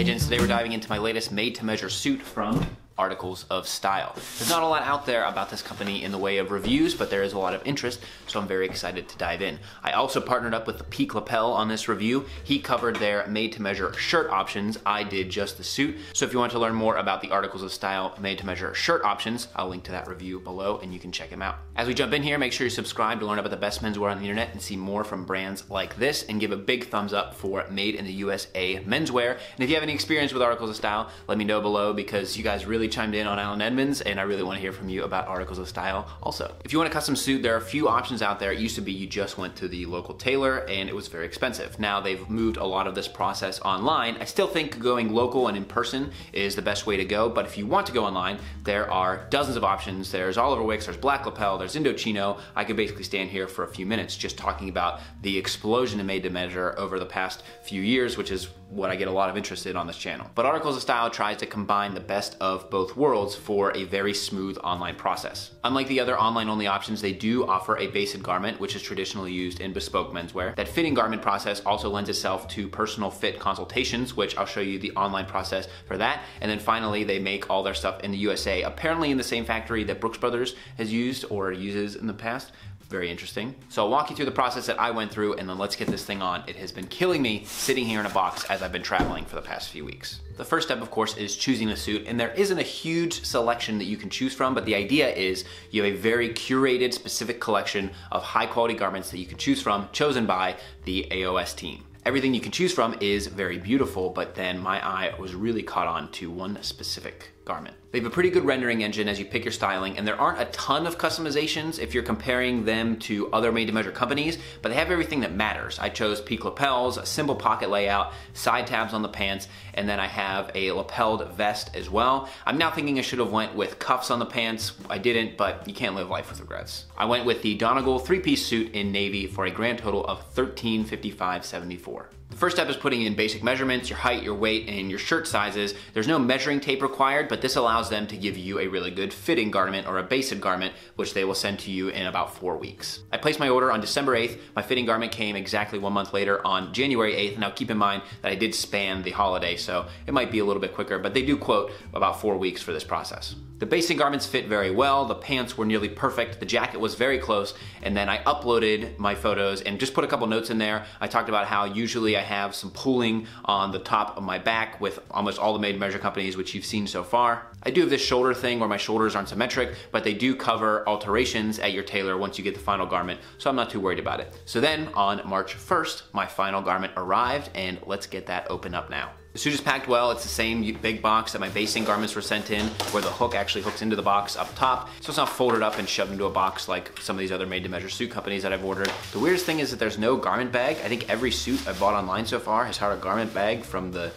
Hey Jen, today we're diving into my latest made-to-measure suit from Articles of Style. There's not a lot out there about this company in the way of reviews, but there is a lot of interest, so I'm very excited to dive in. I also partnered up with the Peak Lapel on this review. He covered their made-to-measure shirt options. I did just the suit. So if you want to learn more about the Articles of Style made-to-measure shirt options, I'll link to that review below and you can check him out. As we jump in here, make sure you subscribe to learn about the best menswear on the internet and see more from brands like this, and give a big thumbs up for Made in the USA menswear. And if you have any experience with Articles of Style, let me know below, because you guys really chimed in on Alan Edmonds, and I really want to hear from you about Articles of Style also. If you want a custom suit, there are a few options out there. It used to be you just went to the local tailor and it was very expensive. Now they've moved a lot of this process online. I still think going local and in person is the best way to go, but if you want to go online, there are dozens of options. There's Oliver Wicks, there's Black Lapel, there's Indochino. I could basically stand here for a few minutes just talking about the explosion in made to measure over the past few years, which is what I get a lot of interest in on this channel. But Articles of Style tries to combine the best of both worlds for a very smooth online process. Unlike the other online-only options, they do offer a basic garment, which is traditionally used in bespoke menswear. That fitting garment process also lends itself to personal fit consultations, which I'll show you the online process for that. And then finally, they make all their stuff in the USA, apparently in the same factory that Brooks Brothers has used or uses in the past. Very interesting. So I'll walk you through the process that I went through, and then let's get this thing on. It has been killing me sitting here in a box as I've been traveling for the past few weeks. The first step, of course, is choosing a suit, and there isn't a huge selection that you can choose from, but the idea is you have a very curated, specific collection of high-quality garments that you can choose from, chosen by the AOS team. Everything you can choose from is very beautiful, but then my eye was really caught on to one specific garment. They have a pretty good rendering engine as you pick your styling, and there aren't a ton of customizations if you're comparing them to other made-to-measure companies, but they have everything that matters. I chose peak lapels, a simple pocket layout, side tabs on the pants, and then I have a lapelled vest as well. I'm now thinking I should have went with cuffs on the pants. I didn't, but you can't live life with regrets. I went with the Donegal three-piece suit in navy for a grand total of $1355.74. The first step is putting in basic measurements, your height, your weight, and your shirt sizes. There's no measuring tape required, but this allows them to give you a really good fitting garment or a basic garment, which they will send to you in about 4 weeks. I placed my order on December 8th. My fitting garment came exactly 1 month later on January 8th. Now keep in mind that I did span the holiday, so it might be a little bit quicker, but they do quote about 4 weeks for this process. The basic garments fit very well, the pants were nearly perfect, the jacket was very close, and then I uploaded my photos and just put a couple notes in there. I talked about how usually I have some pooling on the top of my back with almost all the made-to-measure companies, which you've seen so far. I do have this shoulder thing where my shoulders aren't symmetric, but they do cover alterations at your tailor once you get the final garment, so I'm not too worried about it. So then on March 1st, my final garment arrived, and let's get that opened up now. The suit is packed well. It's the same big box that my basting garments were sent in, where the hook actually hooks into the box up top, so it's not folded up and shoved into a box like some of these other made-to-measure suit companies that I've ordered. The weirdest thing is that there's no garment bag. I think every suit I've bought online so far has had a garment bag, from the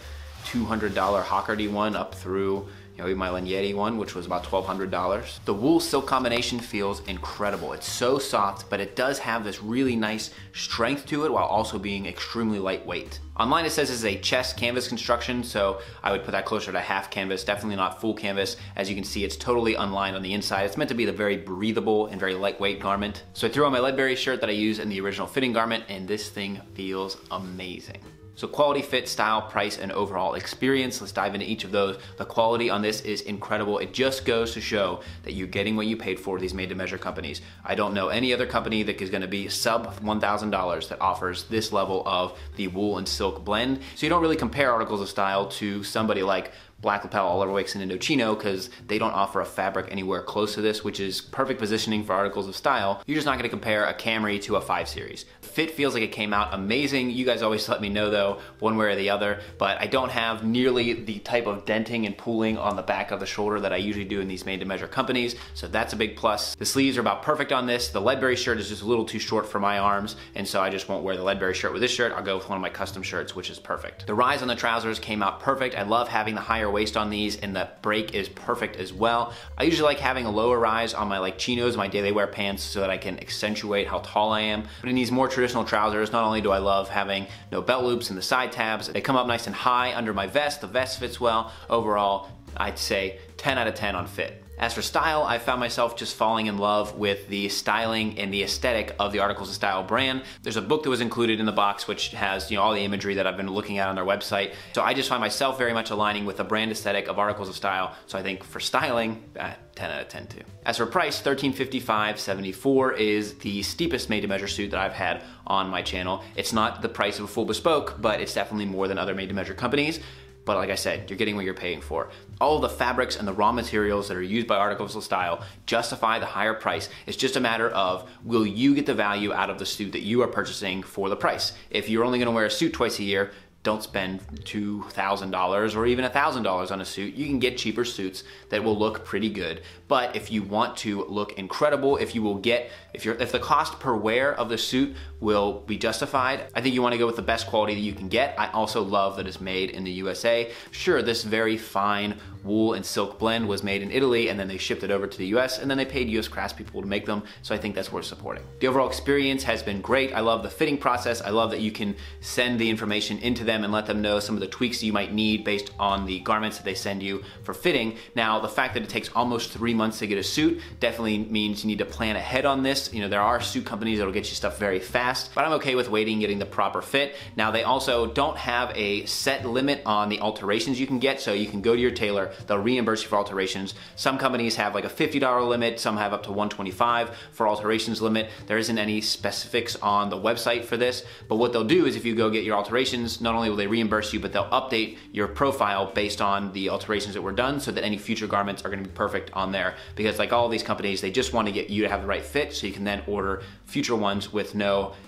$200 Hockardy one up through, you know, even my Lignetti one, which was about $1,200. The wool silk combination feels incredible. It's so soft, but it does have this really nice strength to it while also being extremely lightweight. Online it says it's a chest canvas construction, so I would put that closer to half canvas, definitely not full canvas. As you can see, it's totally unlined on the inside. It's meant to be the very breathable and very lightweight garment. So I threw on my Ledbury shirt that I used in the original fitting garment, and this thing feels amazing. So quality, fit, style, price, and overall experience. Let's dive into each of those. The quality on this is incredible. It just goes to show that you're getting what you paid for these made-to-measure companies. I don't know any other company that is gonna be sub $1,000 that offers this level of the wool and silk blend. So you don't really compare Articles of Style to somebody like Black Lapel, Oliver Wicks, and Indochino, because they don't offer a fabric anywhere close to this, which is perfect positioning for Articles of Style. You're just not gonna compare a Camry to a 5 Series. Fit feels like it came out amazing. You guys always let me know though, one way or the other, but I don't have nearly the type of denting and pooling on the back of the shoulder that I usually do in these made-to-measure companies, so that's a big plus. The sleeves are about perfect on this. The Ledbury shirt is just a little too short for my arms, and so I just won't wear the Ledbury shirt with this shirt. I'll go with one of my custom shirts, which is perfect. The rise on the trousers came out perfect. I love having the higher waist on these, and the break is perfect as well. I usually like having a lower rise on my like chinos, my daily wear pants, so that I can accentuate how tall I am. But in these more traditional trousers, not only do I love having no belt loops in the side tabs, they come up nice and high under my vest. The vest fits well. Overall, I'd say 10 out of 10 on fit. As for style, I found myself just falling in love with the styling and the aesthetic of the Articles of Style brand. There's a book that was included in the box which has, you know, all the imagery that I've been looking at on their website. So I just find myself very much aligning with the brand aesthetic of Articles of Style. So I think for styling, 10 out of 10 too. As for price, $1355.74 is the steepest made-to-measure suit that I've had on my channel. It's not the price of a full bespoke, but it's definitely more than other made-to-measure companies. But like I said, you're getting what you're paying for. All the fabrics and the raw materials that are used by Articles of Style justify the higher price. It's just a matter of, will you get the value out of the suit that you are purchasing for the price? If you're only gonna wear a suit twice a year, don't spend $2,000 or even $1,000 on a suit. You can get cheaper suits that will look pretty good. But if you want to look incredible, if the cost per wear of the suit will be justified, I think you want to go with the best quality that you can get. I also love that it's made in the USA. Sure, this very fine wool and silk blend was made in Italy, and then they shipped it over to the US, and then they paid US craftspeople to make them. So I think that's worth supporting. The overall experience has been great. I love the fitting process. I love that you can send the information into them and let them know some of the tweaks you might need based on the garments that they send you for fitting. Now, the fact that it takes almost 3 months to get a suit definitely means you need to plan ahead on this. You know, there are suit companies that'll get you stuff very fast, but I'm okay with waiting, getting the proper fit. Now, they also don't have a set limit on the alterations you can get, so you can go to your tailor, they'll reimburse you for alterations. Some companies have like a $50 limit, some have up to $125 for alterations limit. There isn't any specifics on the website for this, but what they'll do is if you go get your alterations, not only will they reimburse you, but they'll update your profile based on the alterations that were done so that any future garments are gonna be perfect on there. Because like all these companies, they just wanna get you to have the right fit so you can then order future ones with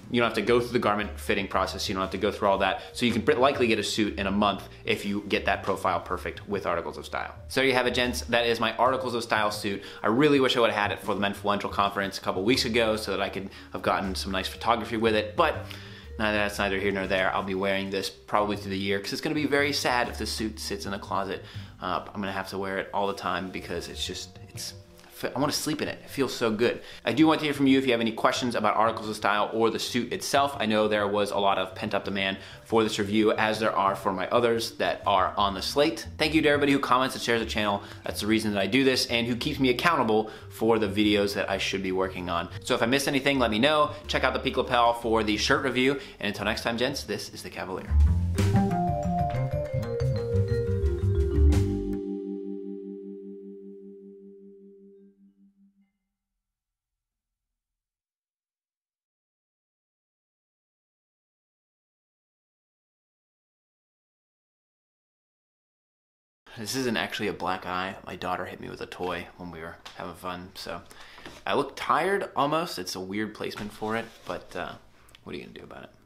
you don't have to go through the garment fitting process, you don't have to go through all that. So you can likely get a suit in a month if you get that profile perfect with Articles of Style. So there you have it, gents. That is my Articles of Style suit. I really wish I would've had it for the Menfluential Conference a couple weeks ago so that I could have gotten some nice photography with it, but that's neither here nor there. I'll be wearing this probably through the year because it's gonna be very sad if the suit sits in a closet. I'm gonna have to wear it all the time because I wanna sleep in it. It feels so good. I do want to hear from you if you have any questions about Articles of Style or the suit itself. I know there was a lot of pent-up demand for this review, as there are for my others that are on the slate. Thank you to everybody who comments and shares the channel. That's the reason that I do this and who keeps me accountable for the videos that I should be working on. So if I missed anything, let me know. Check out the Peak Lapel for the shirt review. And until next time, gents, this is the Cavalier. This isn't actually a black eye. My daughter hit me with a toy when we were having fun, so I look tired almost. It's a weird placement for it, but what are you gonna do about it?